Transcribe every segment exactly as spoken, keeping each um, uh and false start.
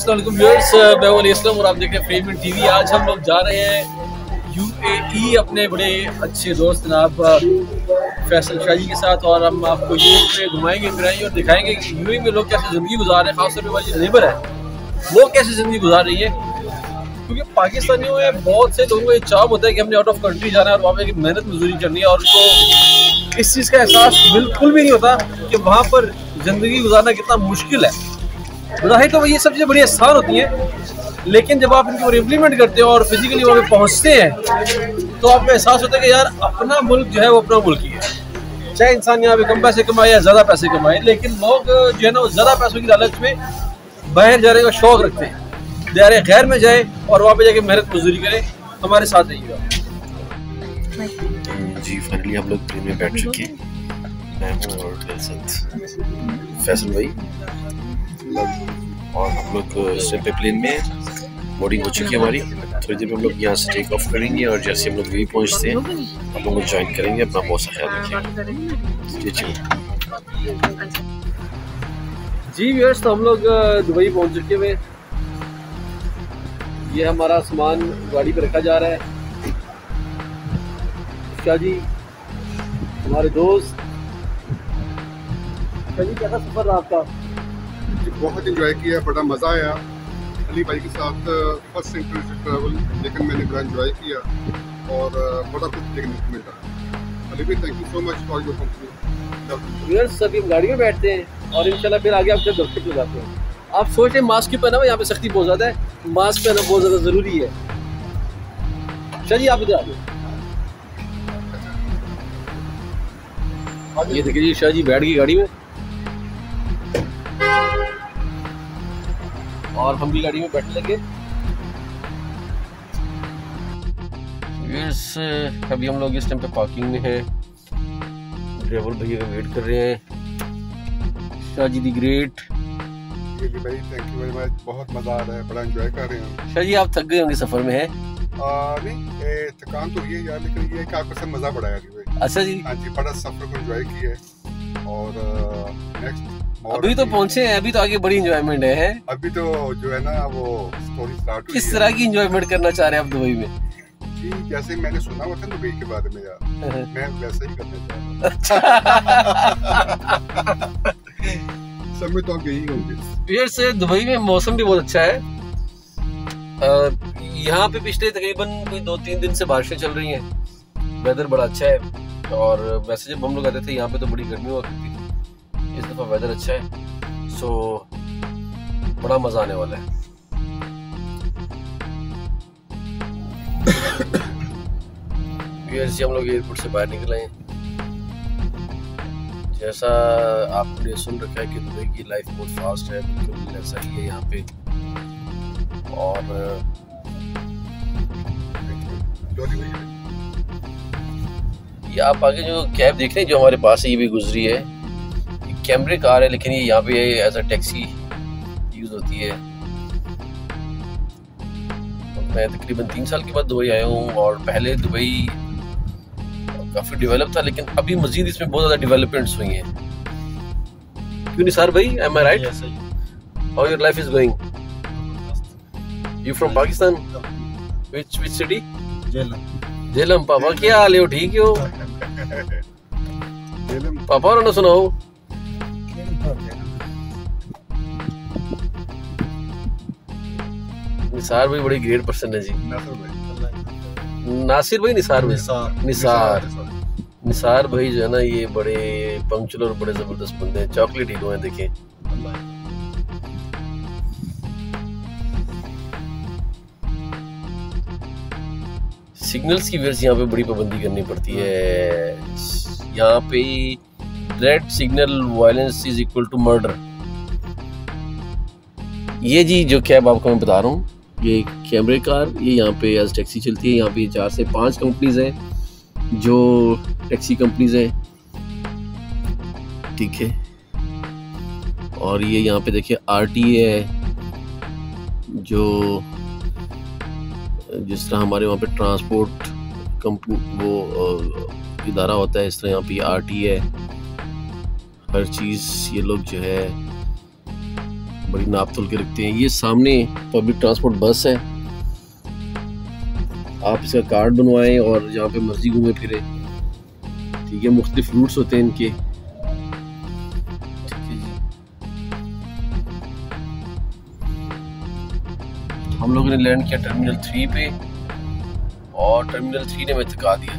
अस्सलाम वालेकुम व्यूअर्स, मैं वलीस्लम और आप देख रहे हैं फ्रेम इन टीवी। आज हम लोग जा रहे हैं यूएई अपने बड़े अच्छे दोस्त जनाब फैसल शाजी के साथ, और हम आपको यूएई में घुमाएंगे फिराएंगे और दिखाएंगे कि यूएई में लोग कैसे ज़िंदगी गुजार रहे हैं, खासतौर पर हमारी लेबर है वो कैसे ज़िंदगी गुजार रही है। क्योंकि पाकिस्तानियों में बहुत से लोगों को ये चाव होता है कि हमने आउट ऑफ कंट्री जाना है और वहाँ पर मेहनत मजदूरी करनी है, और उनको इस चीज़ का एहसास बिल्कुल भी नहीं होता कि वहाँ पर ज़िंदगी गुजारना कितना मुश्किल है। ज़ाहिर तो ये सब चीज़ें बड़ी आसान होती हैं, लेकिन जब आप इनको इम्प्लीमेंट करते हो और फिजिकली वहाँ पे पहुँचते हैं तो आपको एहसास होता है कि यार अपना मुल्क जो है वो अपना मुल्क ही है। चाहे इंसान यहाँ पे कम पैसे कमाए या ज़्यादा पैसे कमाए, लेकिन लोग जो है ना वो ज़्यादा पैसों की लालच में बाहर जाने का शौक़ रखते हैं, दायरे गैर में जाए और वहाँ पर जाके मेहनत मजदूरी करें। हमारे साथ रहिएगा जी। फाइनली हम लोग ट्रेन में बैठ चुके हैं फैसल भाई, और हम लोग स्टेप पे प्लेन में बोर्डिंग हो चुकी है हमारी। थोड़ी देर में हम लोग यहाँ से टेक ऑफ करेंगे और जैसे हम लोग यही पहुँचते हैं हम लोग ज्वाइन करेंगे। अपना बहुत सा ख्याल रखिएगा जी व्यूअर्स। तो हम लोग दुबई पहुँच चुके हुए, ये हमारा सामान गाड़ी पर रखा जा रहा है। शाहजी हमारे दोस्त, शाहजी कैसा सफ़र रहा आपका? बहुत इन्जॉय किया, बड़ा मज़ा आया। अली भाई के साथ फर्स्ट इंटरनेशनल ट्रैवल, लेकिन मैंने बड़ा इन्जॉय किया और बड़ा कुछ देखने को मिला। अली भाई thank you so much for your company. यूर सभी गाड़ी में बैठते हैं और इंशाल्लाह फिर आगे आपसे दफ्तर पे जाते हैं। आप सोच रहे हैं मास्क क्यों पहना, यहाँ पे सख्ती बहुत ज़्यादा है, मास्क पहनना बहुत ज़्यादा ज़रूरी है। चलिए आप इधर आ जाओ। ये देखिए जी, शाहजी बैठ गई गाड़ी में और हम भी गाड़ी में बैठ लेंगे। यस, अभी हम लोग इस टाइम पे पार्किंग में हैं, ड्राइवर भैया का वेट कर रहे हैं। शाहजी दी ग्रेट, भाई थैंक यू वेरी मच, बहुत मजा आ रहा है, बड़ा एंजॉय कर रहे हैं। शाहजी आप थक गए होंगे सफर में? है नहीं, थकान तो ये यार, लेकिन ये आपके साथ मजा बड़ा आया। अच्छा जी, हाँ जी, बड़ा सफर को एंजॉय किया है और नेक्स्ट अभी तो पहुंचे हैं, अभी तो आगे बड़ी एंजॉयमेंट है। अभी तो जो है ना वो स्टोरी स्टार्ट हुई। किस तरह की एंजॉयमेंट करना चाह रहे हैं आप दुबई में? जी जैसे मैंने सुना हुआ था दुबई के बारे में यार, मैं वैसे ही करना चाहता हूं। सब में तो आप यही होंगे। यार से दुबई में मौसम भी बहुत अच्छा है। यहाँ पे पिछले तकरीबन कोई दो तीन दिन से बारिशें चल रही है, वेदर बड़ा अच्छा है। और वैसे जब हम लोग आते थे यहाँ पे तो बड़ी गर्मी हुआ करती थी, इस दफा वेदर अच्छा है, सो बड़ा मजा आने वाला है। हम लोग एयरपोर्ट से बाहर निकले हैं। जैसा आपने सुन रखा है कि दुबई की लाइफ बहुत फास्ट है, बिल्कुल ऐसा ही है यहाँ पे। और ये आप आगे जो कैब देख रहे हैं जो हमारे पास है, ये भी गुजरी है, कैमरे कार है, लेकिन ये यहाँ पे एज अ टैक्सी यूज होती है। मैं तकरीबन तीन साल के बाद दुबई आया हूँ, और पहले दुबई काफ़ी डेवलप था, लेकिन अभी मजीद इसमें बहुत ज़्यादा डेवलपमेंट्स हुई हैं। क्यों निसार भाई, am I right? How your life is going? You from Pakistan? Which which city? Jhelum. Jhelum पापा क्या हाल है? ठीक हो पापा? और ना सुनाओ निसार भाई बड़ी ग्रेट पर्सन है जी। नासिर भाई, निसार भाई, निसार निसार भाई जो है ना ये बड़े पंक्चुअल और बड़े जबरदस्त बंदे हैं, चॉकलेट हीरो हैं। देखें सिग्नल्स की वजह से यहाँ पे बड़ी पाबंदी करनी पड़ती है। यहाँ पे red signal violence is equal to murder. ये जी जो कैब आपको मैं बता रहा हूँ, ये कैमरे कार, ये यहाँ पे एज टैक्सी चलती है। यहाँ पे चार से पांच कंपनीज हैं जो टैक्सी कंपनीज हैं, ठीक है। और ये यहाँ पे देखिए आरटीए है, जो जिस तरह हमारे वहाँ पे ट्रांसपोर्ट कंपनी वो इदारा होता है, इस तरह यहाँ पे आरटीए है। हर चीज़ ये लोग जो है बड़ी नाप तोल के रखते हैं। ये सामने पब्लिक ट्रांसपोर्ट बस है, आप इसका कार्ड बनवाएं और यहाँ पे मर्जी घूमें फिरें। ठीक है, मुख्तलिफ रूट्स होते हैं इनके। हम लोगों ने लैंड किया टर्मिनल थ्री पे और टर्मिनल थ्री ने मैं थका दिया।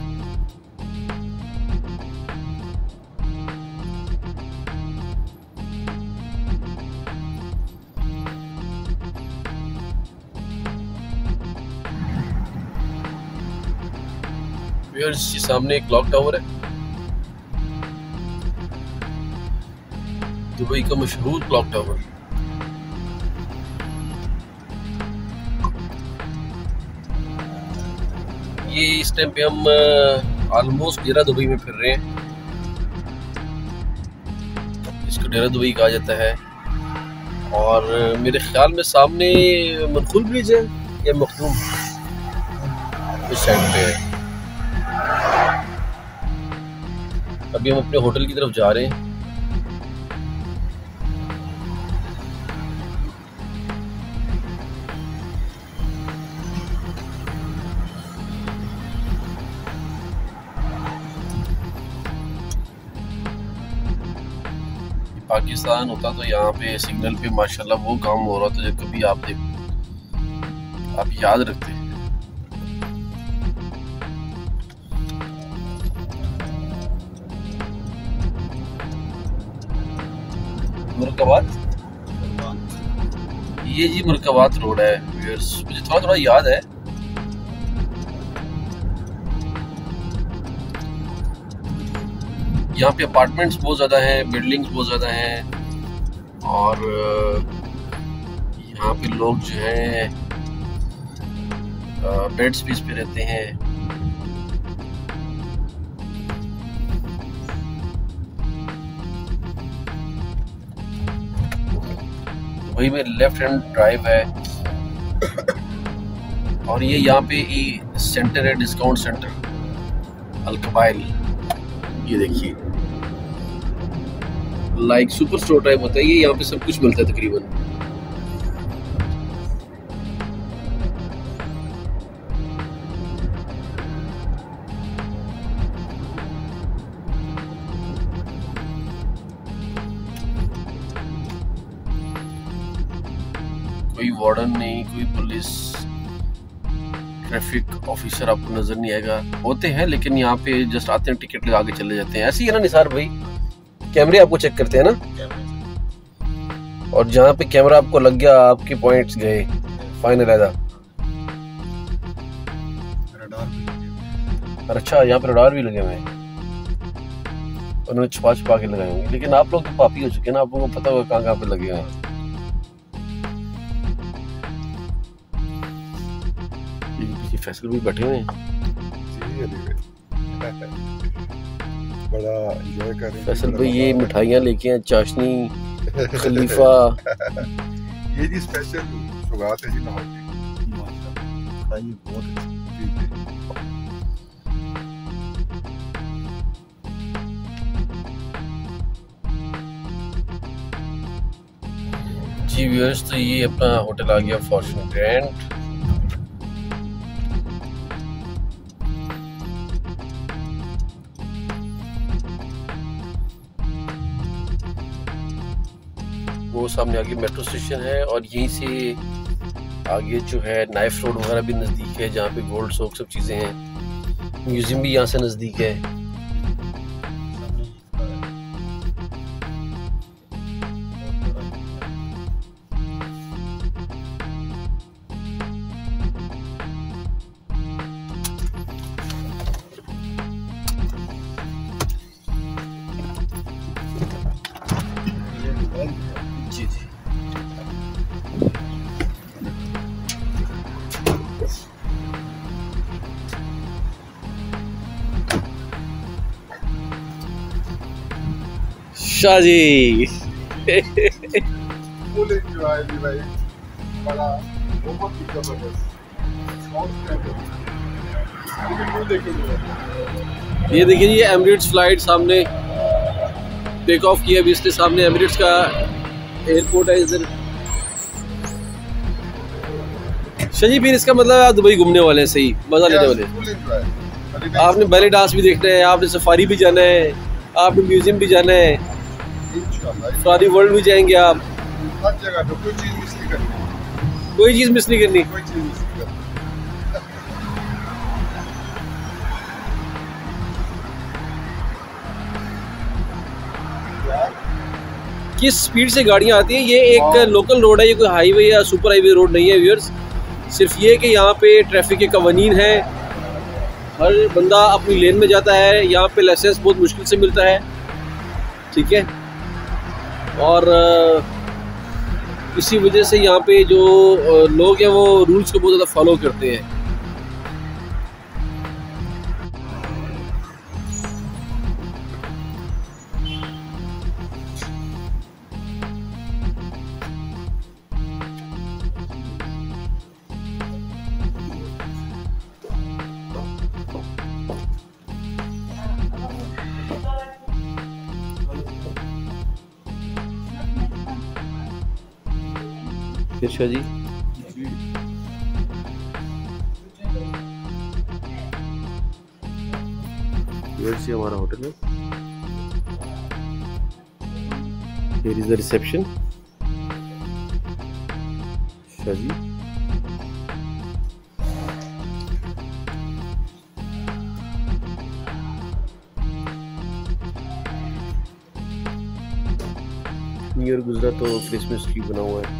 इसके सामने एक क्लॉक टावर है, दुबई का मशहूर क्लॉक टावर। ये इस टाइम पे हम ऑलमोस्ट डेरा दुबई में फिर रहे हैं, इसको डेरा दुबई कहा जाता है। और मेरे ख्याल में सामने मनखुल ब्रिज है या मखदूम, इस साइड पे है। अभी हम अपने होटल की तरफ जा रहे हैं। पाकिस्तान होता तो यहाँ पे सिग्नल पे माशाल्लाह वो काम हो रहा था जब कभी आप देख आप याद रखते हैं। मरकवात, ये जी मरकवात रोड है, मुझे थोड़ा थोड़ा याद है। यहाँ पे अपार्टमेंट्स बहुत ज़्यादा हैं, बिल्डिंग्स बहुत ज़्यादा हैं और यहाँ पे लोग जो हैं बेड स्पेस पे रहते हैं। दुबई में लेफ्ट हैंड ड्राइव है और ये यहाँ पे ई सेंटर है, डिस्काउंट सेंटर अल कबायल। ये देखिए लाइक सुपर स्टोर टाइप होता है, ये यहाँ पे सब कुछ मिलता है तकरीबन। कोई वार्डन नहीं, कोई पुलिस ट्रैफिक ऑफिसर आपको नजर नहीं आएगा। होते हैं लेकिन यहाँ पे जस्ट आते हैं, टिकट लगा के चले जाते हैं। ऐसे ही है ना निसार भाई, कैमरे आपको चेक करते हैं ना, और जहाँ पे कैमरा आपको लग गया आपके पॉइंट्स गए। फाइनल है रडार, अच्छा यहाँ पे रडार भी लगे हुए हैं, उन्होंने छुपा छुपा के लगाए होंगे। लेकिन आप लोग तो पापी हो चुके हैं ना, आप लोगों को पता होगा कहाँ कहाँ पे लगे हैं। फैसल भी बैठे हुए हैं, बड़ा एंजॉय कर रहे हैं फैसल भाई। ये मिठाइयाँ लेके हैं, चाशनी खलीफा, ये जी स्पेशल सुगात है जी नवाब की, माशाल्लाह ये बहुत अच्छी है। जी व्यूअर्स, तो ये अपना होटल आ गया फॉर्चून ग्रैंड। वो सामने आगे मेट्रो स्टेशन है और यहीं से आगे जो है नाइफ रोड वगैरह भी नज़दीक है, जहाँ पे गोल्ड सोक सब चीज़ें हैं। म्यूजियम भी यहाँ से नज़दीक है। शाजी फुल एंजॉय भी भाई, बड़ा बहुत ही जबरदस्त। और क्या है देखिए, ये देखिए ये एमिरेट्स फ्लाइट सामने टेक ऑफ किया अभी, इसके सामने एमिरेट्स का एयरपोर्ट है इधर। शाजी फिर इसका मतलब आप दुबई घूमने वाले हैं, सही मजा लेने वाले। आपने बैले डांस भी देखना है, आपने सफारी भी जाना है, आपने म्यूजियम भी जाना है, सारी वर्ल्ड भी जाएंगे आप, हर जगह तो कोई चीज मिस नहीं करनी, कोई चीज मिस नहीं करनी। किस स्पीड से गाड़ियाँ आती हैं, ये एक लोकल रोड है, ये कोई हाईवे या सुपर हाईवे रोड नहीं है व्यूअर्स। सिर्फ ये कि यहाँ पे ट्रैफिक के कवानीन हैं, हर बंदा अपनी लेन में जाता है, यहाँ पे लाइसेंस बहुत मुश्किल से मिलता है, ठीक है। और इसी वजह से यहाँ पे जो लोग हैं वो रूल्स को बहुत ज़्यादा फॉलो करते हैं। अच्छा जी, ये हमारा होटल है, here is the reception। अच्छा जी, न्यू ईयर गुजरा तो क्रिसमस ट्री बना हुआ है।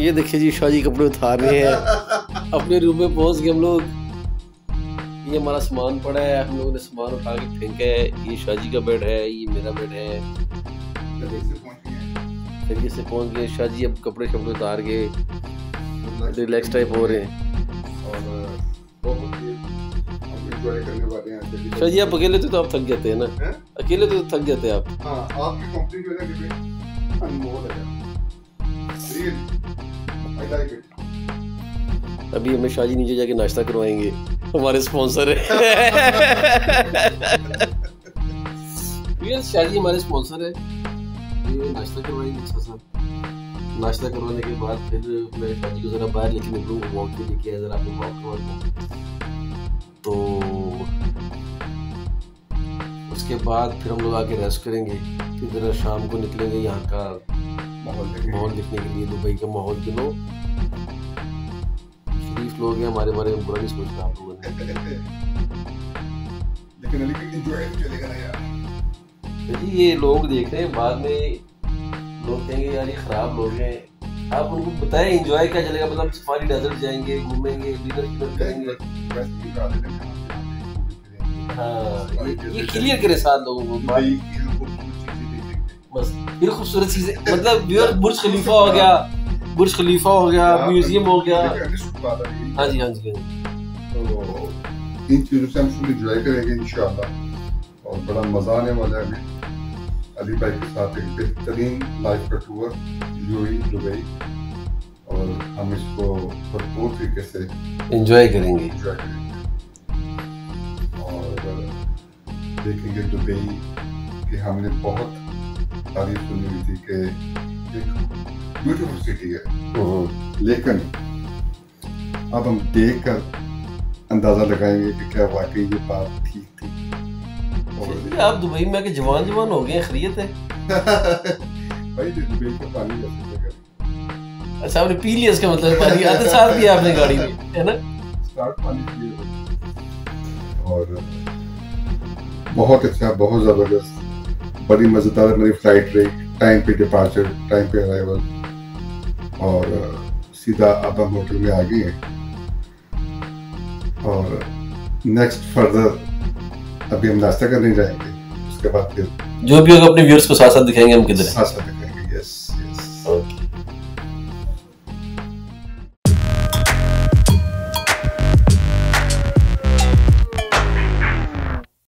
ये देखिए जी, शाजी कपड़े उतार रहे हैं, अपने रूम में पहुंच गए हम लोग। ये हमारा सामान पड़ा है, हम लोगों ने सामान उठा के फेंका है। ये शाजी का बेड है, ये मेरा बेड है। तरीके से पहुंच गए शाजी, अब कपड़े कपड़े उतार के रिलैक्स टाइप हो रहे हैं। और शाजी आप अकेले थे तो आप थक जाते हैं ना, अकेले थे तो थक जाते हैं आप। अभी हमें शाजी नीचे जाके नाश्ता करवाएंगे, हमारे स्पॉन्सर है। शाजी हमारे स्पॉन्सर है, ये नाश्ता करवाएंगे अच्छा सा। नाश्ता करवाने के बाद फिर मैं शाजी को जरा बाहर लेके निकलूँ, वॉक पे लेके आया जरा आपको वॉक करवाऊँ। तो उसके बाद फिर हम लोग आके रेस्ट करेंगे, फिर जरा शाम को निकलेंगे यहाँ का माहौल देखने के लिए, दुबई का माहौल। के लोग शरीफ लोग हैं, हमारे बारे में बुरा नहीं सोचता आप लोगों ने, लेकिन लेकिन यार ये लोग देख रहे हैं, बाद में लोग कहेंगे यार ये खराब लोग हैं। आप उनको बताएं एंजॉय क्या चलेगा, मतलब सफारी डेजर्ट जाएंगे, घूमेंगे, डिनर करेंगे। हाँ, ये क्लियर करें साथ लोगों को भाई, बस बिल्कुल खूबसूरत चीजें, मतलब बुर्ज खलीफा हो गया, बुर्ज खलीफा हो गया, म्यूजियम हो गया। हाँ जी, हाँ जी, इन चीजों से हम फुल एंजॉय करेंगे इंशाल्लाह, और बड़ा मजा आने वाला है हमें अली भाई के साथ। एक बेहतरीन लाइफ का टूर यूएई दुबई, और हम इसको भरपूर तरीके से एंजॉय करेंगे और देखेंगे दुबई कि हमने बहुत तारीफ सुनी हुई थी कि एक ब्यूटीफुल सिटी है, लेकिन अब हम देख कर अंदाजा लगाएंगे कि क्या वाकई ये बात ठीक थी। और आप दुबई में आके जवान जवान हो गए, खैरियत है? भाई दुबई का पानी कैसे? अच्छा आपने पी लिया, इसका मतलब पानी आते साथ दिया आपने गाड़ी में, है ना? स्टार्ट पानी पिया, और बहुत अच्छा, बहुत जबरदस्त, बड़ी मज़ेदार मेरी फ्लाइट रही, टाइम पे डिपार्चर, टाइम पे अराइवल, और सीधा अब हम होटल में आ गए हैं। और नेक्स्ट फर्दर अभी हम नाश्ता करने जाएंगे, उसके बाद फिर जो भी होगा अपने व्यूअर्स को साथ साथ दिखाएंगे हम किधर हैं।